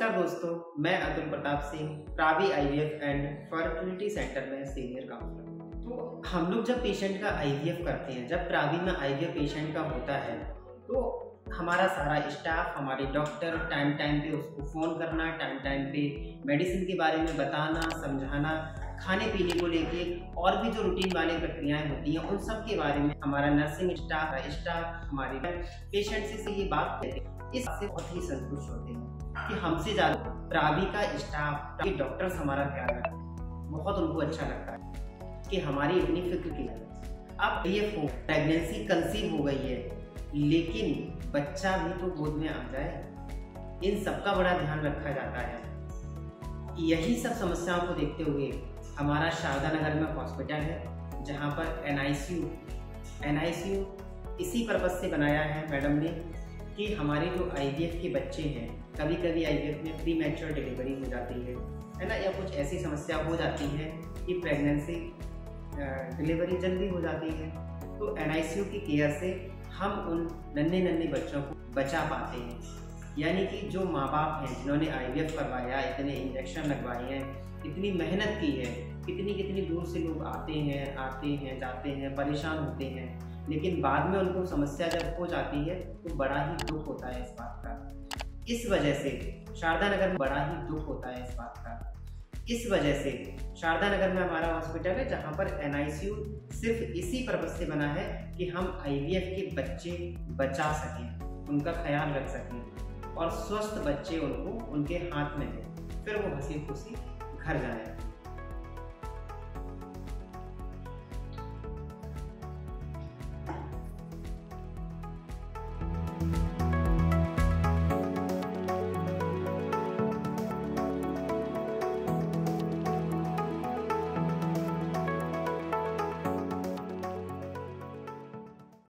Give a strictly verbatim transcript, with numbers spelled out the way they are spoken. नमस्कार दोस्तों, मैं Atul Pratap Singh Pravi I V F and fertility centre में सीनियर काउंसलर। तो हम लोग जब पेशेंट का आईवीएफ करते हैं, जब प्रावी में आईवीएफ पेशेंट का होता है तो हमारा सारा स्टाफ, हमारे डॉक्टर टाइम टाइम पे उसको फ़ोन करना, टाइम टाइम पे मेडिसिन के बारे में बताना, समझाना, खाने पीने को लेके और भी जो रूटीन वाली प्रक्रियाएं होती हैं उन सब के बारे में हमारा नर्सिंग स्टाफ स्टाफ हमारे पेशेंट से, से ये बात करते हैं। इससे बहुत ही संतुष्ट होते हैं कि हमसे ज़्यादा प्रावी का स्टाफ, डॉक्टर्स हमारा ख्याल रखते हैं। बहुत उनको अच्छा लगता है कि हमारी इतनी फिक्र की है। अब ये प्रेगनेंसी कंसीव हो गई है लेकिन बच्चा भी तो गोद में आ जाए, इन सबका बड़ा ध्यान रखा जाता है। यही सब समस्याओं को देखते हुए हमारा शारदा नगर में हॉस्पिटल है जहां पर एनआईसीयू एनआईसीयू इसी पर्पज़ से बनाया है मैडम ने कि हमारे जो आईवीएफ के बच्चे हैं, कभी कभी आईवीएफ में प्री मैच्योर डिलीवरी हो जाती है है ना, या कुछ ऐसी समस्या हो जाती है कि प्रेगनेंसी डिलीवरी जल्दी हो जाती है। तो एनआईसीयू की केयर से हम उन नन्हे नन्हे बच्चों को बचा पाते हैं। यानी कि जो माँ बाप हैं जिन्होंने आईवीएफ करवाया, इतने इंजेक्शन लगवाए हैं, इतनी मेहनत की है, कितनी कितनी दूर से लोग आते हैं आते हैं जाते हैं, परेशान होते हैं, लेकिन बाद में उनको समस्या जब हो जाती है तो बड़ा ही दुख होता है इस बात का। इस वजह से शारदा नगर में बड़ा ही दुख होता है इस बात का इस वजह से शारदा नगर में हमारा हॉस्पिटल है जहाँ पर एनआईसीयू सिर्फ इसी पर्पज़ से बना है कि हम आईवीएफ के बच्चे बचा सकें, उनका ख्याल रख सकें और स्वस्थ बच्चे उनको उनके हाथ में दें, फिर वो हंसी खुशी घर जाएं।